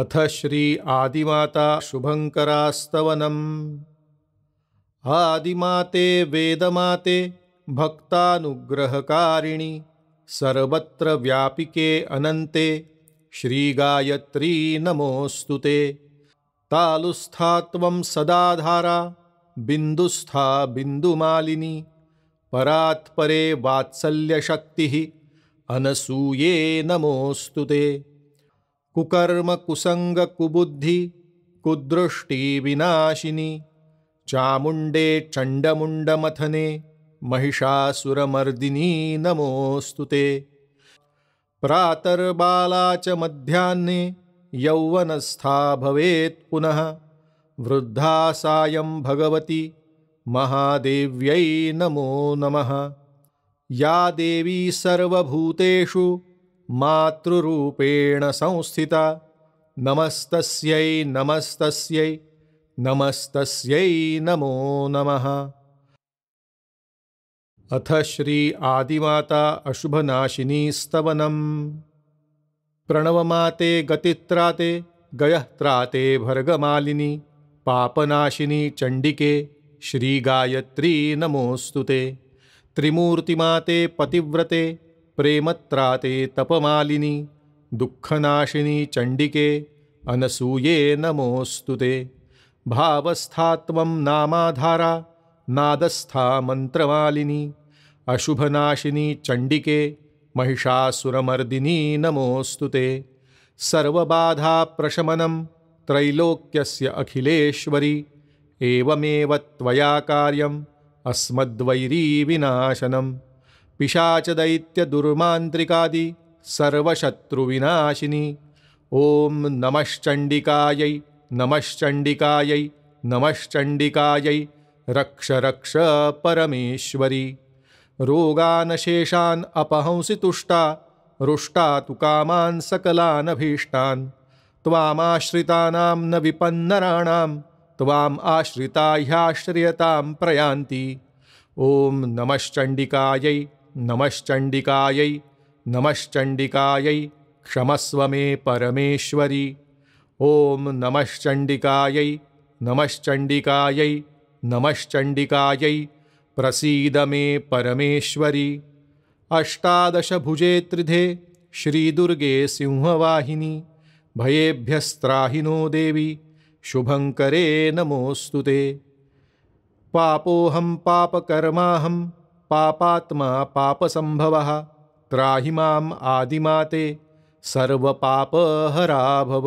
अथ श्री आदिमाता शुभंकरा स्तवनम्। आदिमाते वेदमाते भक्तानुग्रहकारिणि सर्वत्र व्यापिके अनन्ते श्री गायत्री नमोस्तुते। तालुस्था त्वं सदाधारा बिन्दुस्था बिन्दुमालिनी परात्परे वात्सल्यशक्तिः अनसूये नमोस्तुते। कुकर्म कुसंग कुबुद्धि कुदृष्टि विनाशिनी चामुंडे चंडमुंड मथने महिषासुरमर्दिनी नमोस्तुते। प्रातर्बाला च मध्याह्ने यौवनस्था भवेत् पुनः वृद्धा सायं भगवती महादेव्यै नमो नमः। या देवी सर्वभूतेषु मातृरूपेण संस्थिता नमस्तस्यै नमस्तस्यै नमस्तस्यै नमो नमः। अथ श्री आदिमाता अशुभनाशिनी स्तवनम्। प्रणवमाते गतित्राते गयत्राते भर्गमालिनी पापनाशिनी चंडिके श्री गायत्री नमोस्तुते। त्रिमूर्तिमाते पतिव्रते प्रेमत्राते तपमालिनी दुःखनाशिनी चंडिके अनसूये नमोस्तुते। भावस्थात्वं नामाधारा नादस्था मंत्रमालिनी अशुभनाशिनी चंडिके महिषासुरमर्दिनी नमोस्तुते। सर्वबाधा प्रशमनं त्रैलोक्यस्य अखिलेश्वरी एवमेव त्वया कार्यम् अस्मद्वैरी विनाशनम्। पिशाच दैत्य दुर्मांत्रिकादि सर्वशत्रु विनाशिनी ओम नमश्चंडिकायै नमश्चंडिकायै नमश्चंडिकायै रक्ष रक्ष परमेश्वरी। रोगान शेषान अपहंसि तुष्टा रुष्टा तु कामान सकलान भीष्टान त्वामाश्रितानां न विपन्नराणां त्वाम् आश्रिता ह्याश्रियतां प्रयान्ति। ओम नमश्चंडिकायै नमश्चंडिकायै नमश्चंडिकायै क्षमस्व मे परमेश्वरी। ओम नमश्चंडिकायै नमश्चंडिकायै नमश्चंडिकायै प्रसीद मे परमेश्वरी। अष्टादशभुजे त्रिधे श्रीदुर्गे सिंहवाहिनी भयेभ्यस्त्राहिनो देवी शुभंकरे नमोस्तुते। पापोहम पापकर्माहम पापात्मा पापसंभवः त्राहि मां आदिमाते सर्वपापहरा भव।